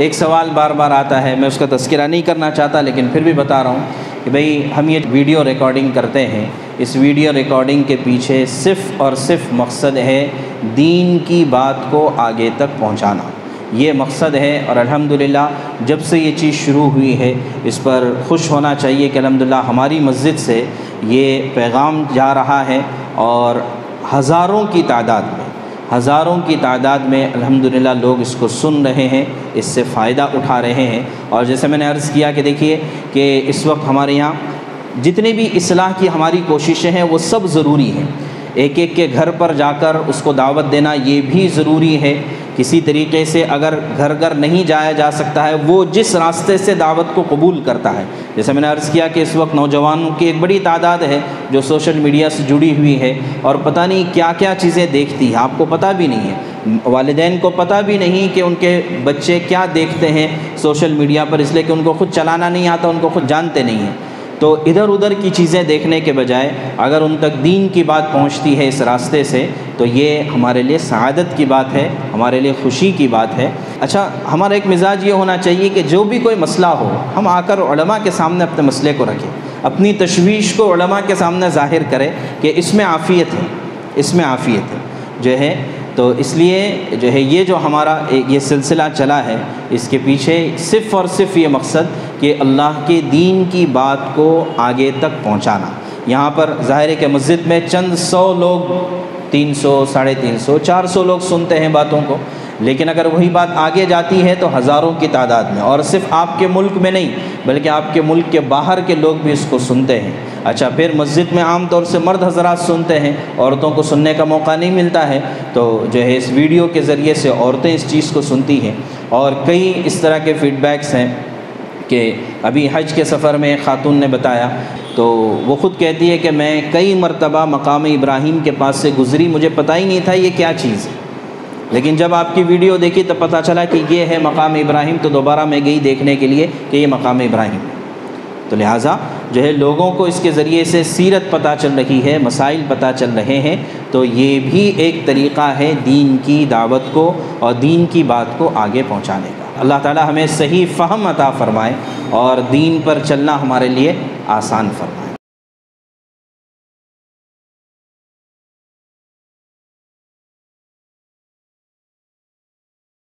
एक सवाल बार बार आता है, मैं उसका तस्करा नहीं करना चाहता लेकिन फिर भी बता रहा हूँ कि भाई हम ये वीडियो रिकॉर्डिंग करते हैं, इस वीडियो रिकॉर्डिंग के पीछे सिर्फ़ और सिर्फ मकसद है दीन की बात को आगे तक पहुँचाना, ये मकसद है। और अल्हम्दुलिल्लाह जब से ये चीज़ शुरू हुई है इस पर खुश होना चाहिए कि अल्हम्दुलिल्लाह हमारी मस्जिद से ये पैगाम जा रहा है और हज़ारों की तादाद में अल्हम्दुलिल्लाह लोग इसको सुन रहे हैं, इससे फ़ायदा उठा रहे हैं। और जैसे मैंने अर्ज़ किया कि देखिए कि इस वक्त हमारे यहाँ जितने भी इस्लाह की हमारी कोशिशें हैं वो सब ज़रूरी हैं, एक एक के घर पर जाकर उसको दावत देना ये भी ज़रूरी है। किसी तरीके से अगर घर घर नहीं जाया जा सकता है, वो जिस रास्ते से दावत को कबूल करता है, जैसे मैंने अर्ज़ किया कि इस वक्त नौजवानों की एक बड़ी तादाद है जो सोशल मीडिया से जुड़ी हुई है और पता नहीं क्या क्या चीज़ें देखती है, आपको पता भी नहीं है, वालिदैन को पता भी नहीं कि उनके बच्चे क्या देखते हैं सोशल मीडिया पर, इसलिए कि उनको खुद चलाना नहीं आता, उनको खुद जानते नहीं हैं। तो इधर उधर की चीज़ें देखने के बजाय अगर उन तक दीन की बात पहुंचती है इस रास्ते से तो ये हमारे लिए सआदत की बात है, हमारे लिए खुशी की बात है। अच्छा, हमारा एक मिजाज ये होना चाहिए कि जो भी कोई मसला हो हम आकर उलमा के सामने अपने मसले को रखें, अपनी तशवीश को उलमा के सामने जाहिर करें कि इसमें आफ़ियत है जो है। तो इसलिए जो है ये जो हमारा ये सिलसिला चला है इसके पीछे सिर्फ़ और सिर्फ ये मकसद कि अल्लाह के दीन की बात को आगे तक पहुंचाना। यहाँ पर ज़ाहिर है कि मस्जिद में चंद सौ लोग, 300, 350, 400 लोग सुनते हैं बातों को, लेकिन अगर वही बात आगे जाती है तो हज़ारों की तादाद में, और सिर्फ आपके मुल्क में नहीं बल्कि आपके मुल्क के बाहर के लोग भी इसको सुनते हैं। अच्छा, फिर मस्जिद में आम तौर से मर्द हज़रात सुनते हैं, औरतों को सुनने का मौका नहीं मिलता है, तो जो है इस वीडियो के ज़रिए से औरतें इस चीज़ को सुनती हैं। और कई इस तरह के फ़ीडबैक्स हैं कि अभी हज के सफ़र में ख़ातून ने बताया, तो वो ख़ुद कहती है कि मैं कई मरतबा मकाम इब्राहीम के पास से गुज़री, मुझे पता ही नहीं था ये क्या चीज़ है, लेकिन जब आपकी वीडियो देखी तब पता चला कि ये है मकाम इब्राहीम, तो दोबारा मैं गई देखने के लिए कि ये मकाम इब्राहीम। तो लिहाजा जो है लोगों को इसके ज़रिए से सीरत पता चल रही है, मसाइल पता चल रहे हैं, तो ये भी एक तरीक़ा है दीन की दावत को और दीन की बात को आगे पहुँचाने का। अल्लाह ताला हमें सही फ़हम अता फ़रमाए और दीन पर चलना हमारे लिए आसान फ़रमाए।